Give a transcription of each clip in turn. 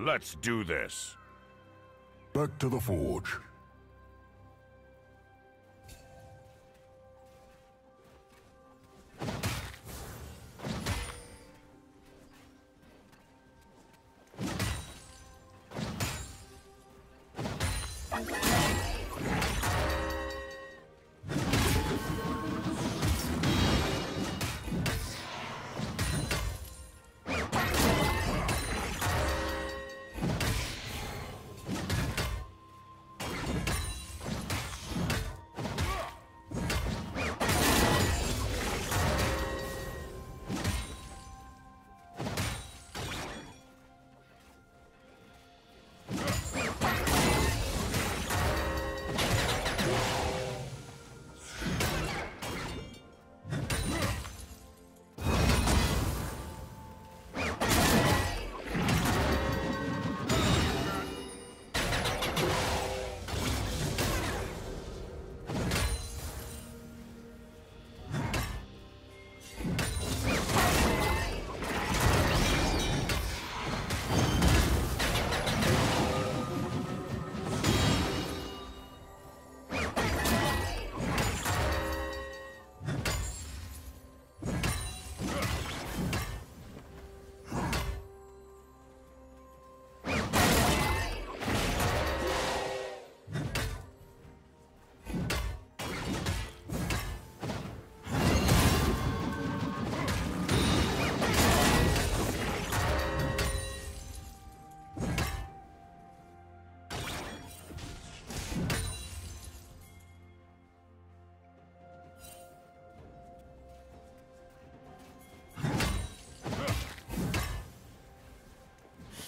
Let's do this. Back to the forge.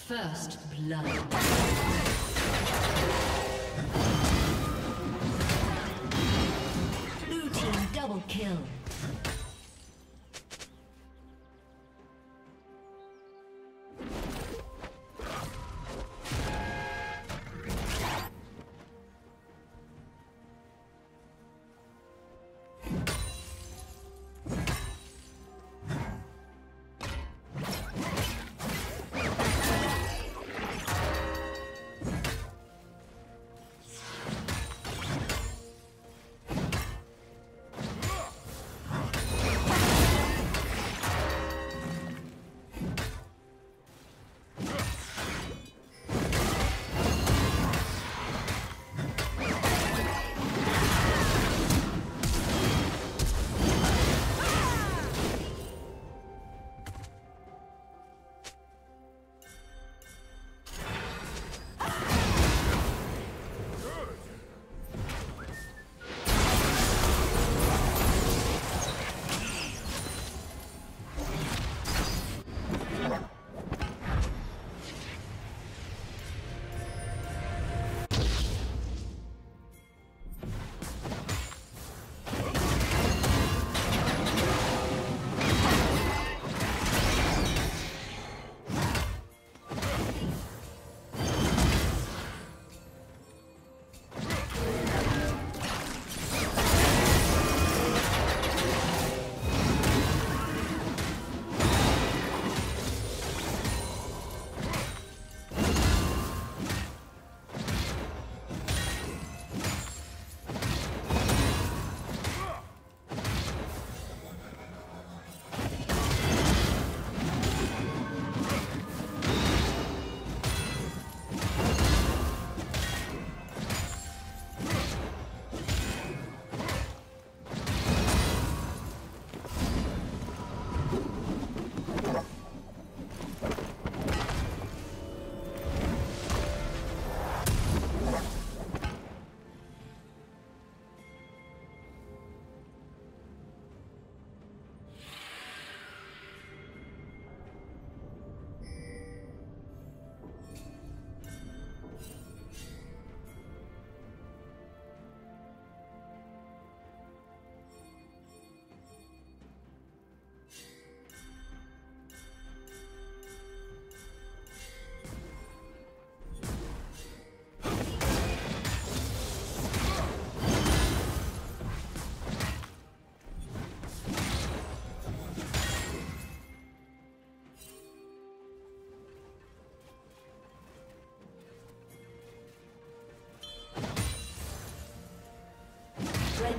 First blood.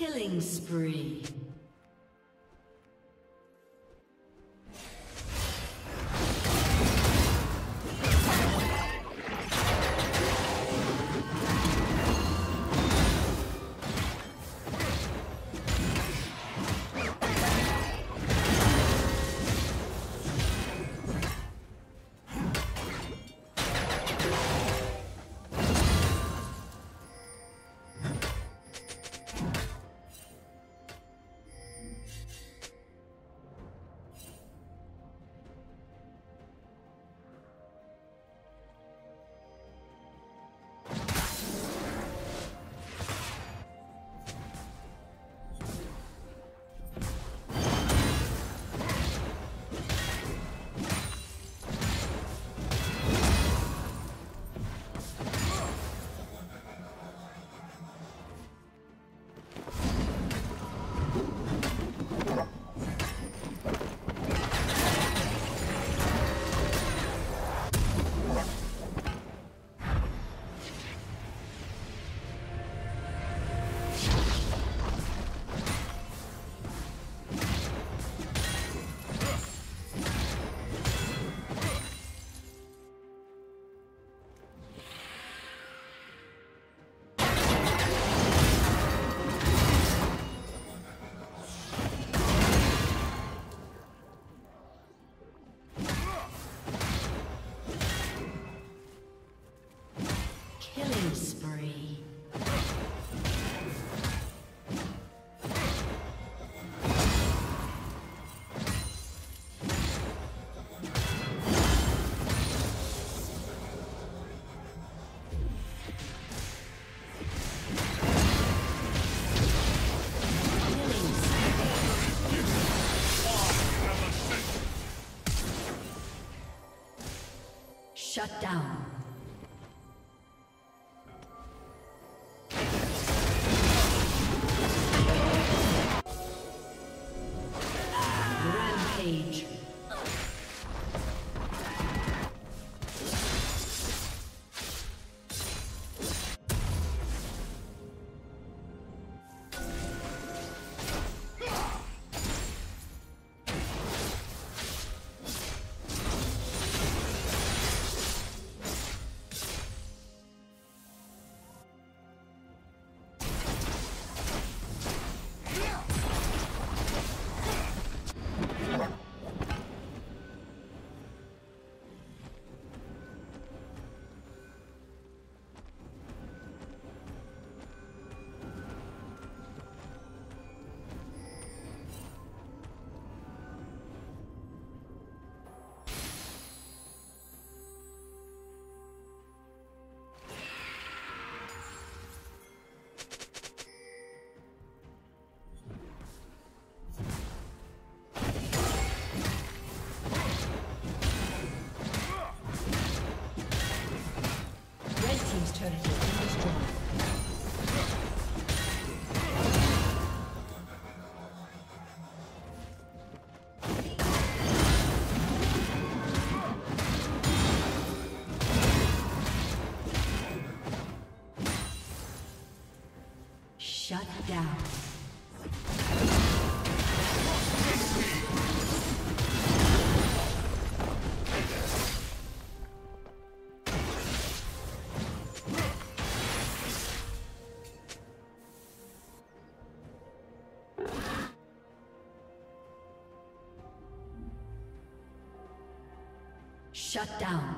Killing spree. Spree. Shut down. Rampage. Shut down. Shut down.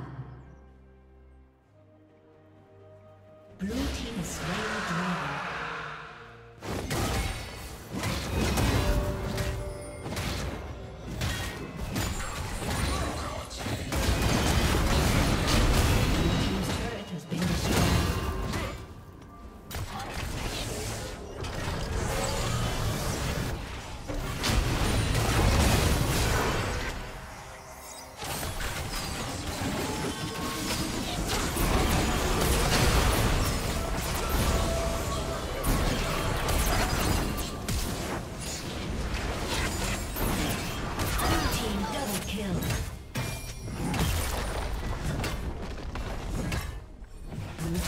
Blue team is slain the dragon.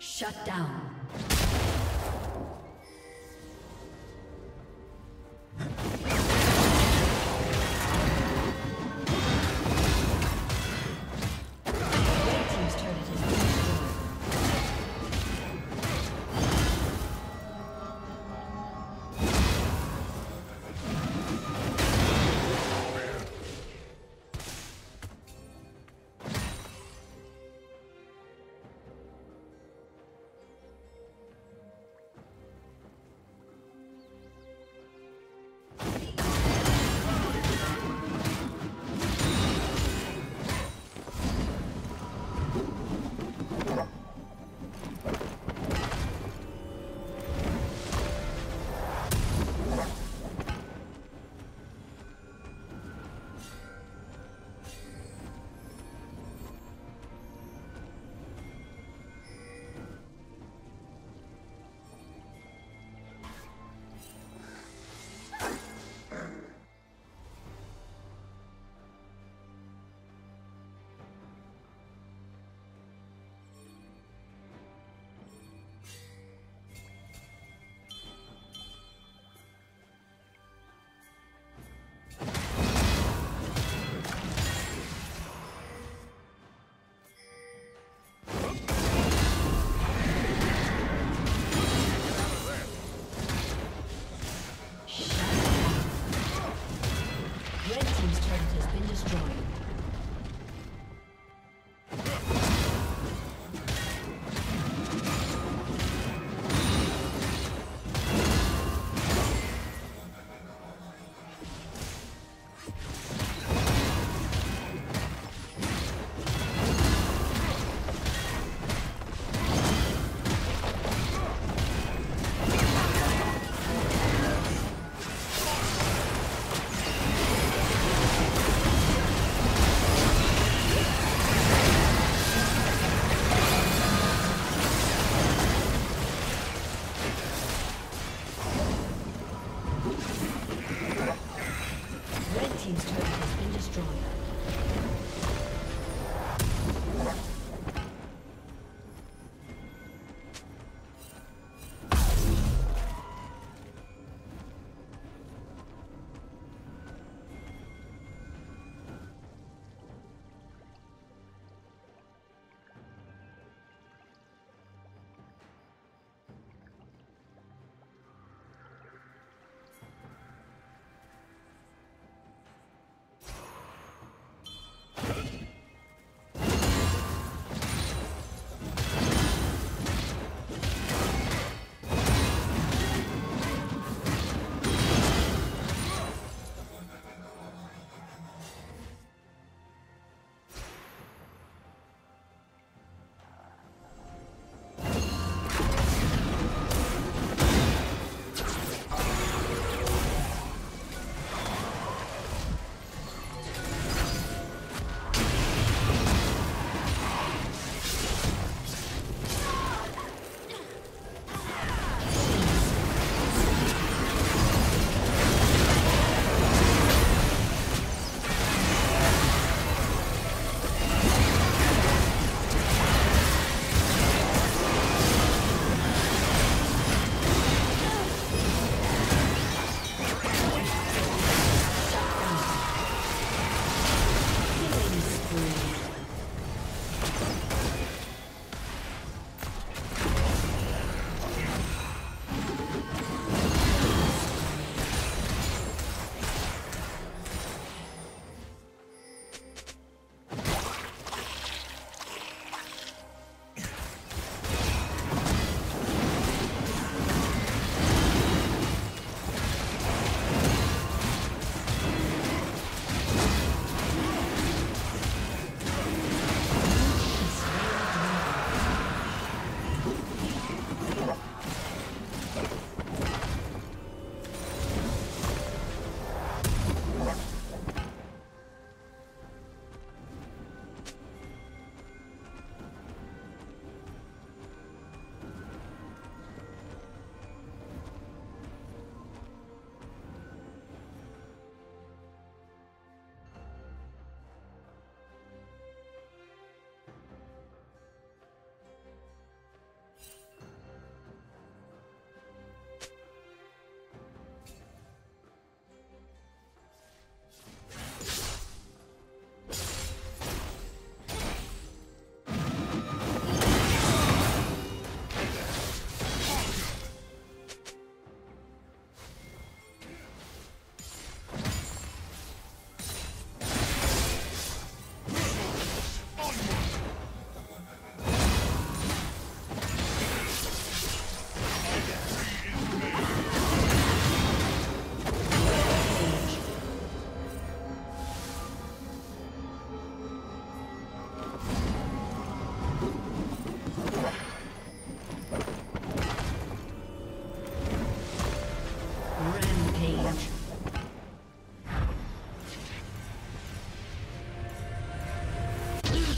Shut down.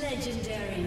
Legendary.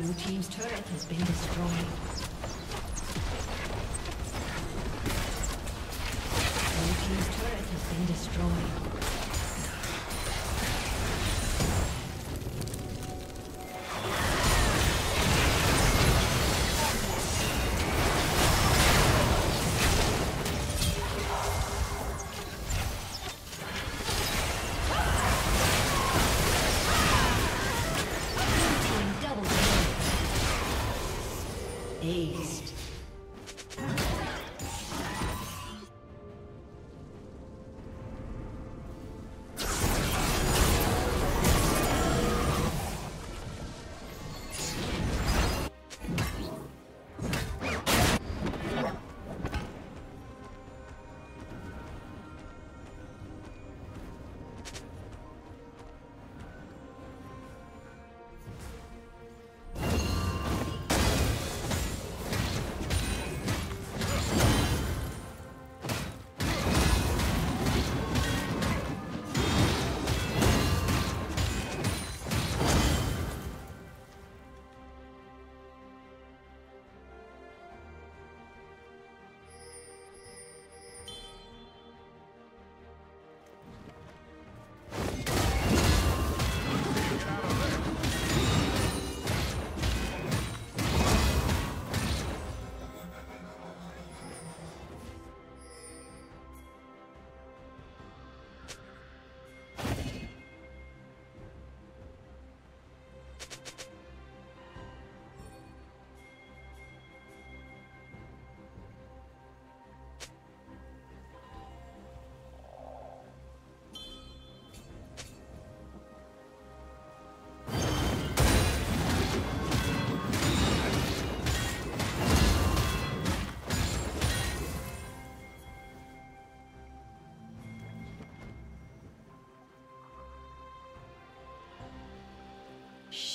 Blue team's turret has been destroyed. Blue team's turret has been destroyed. Haste.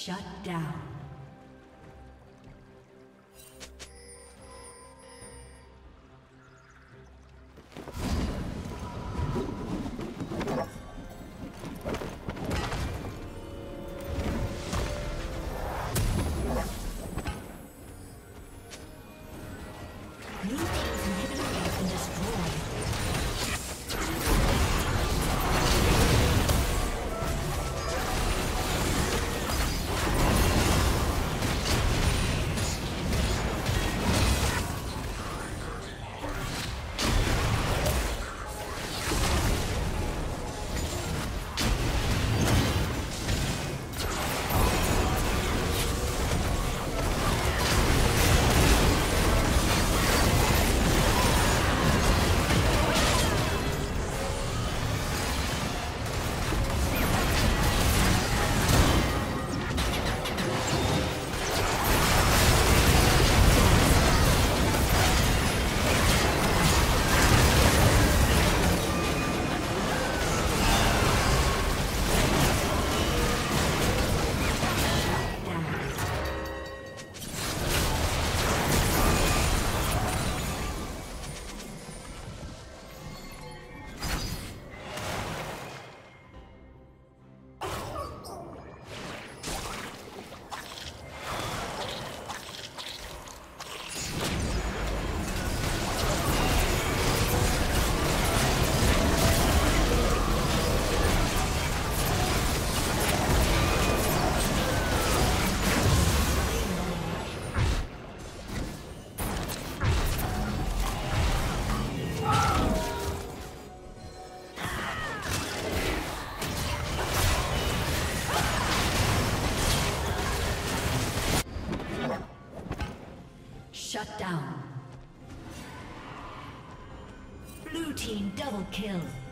Shut down. Shut down. Blue team double kill.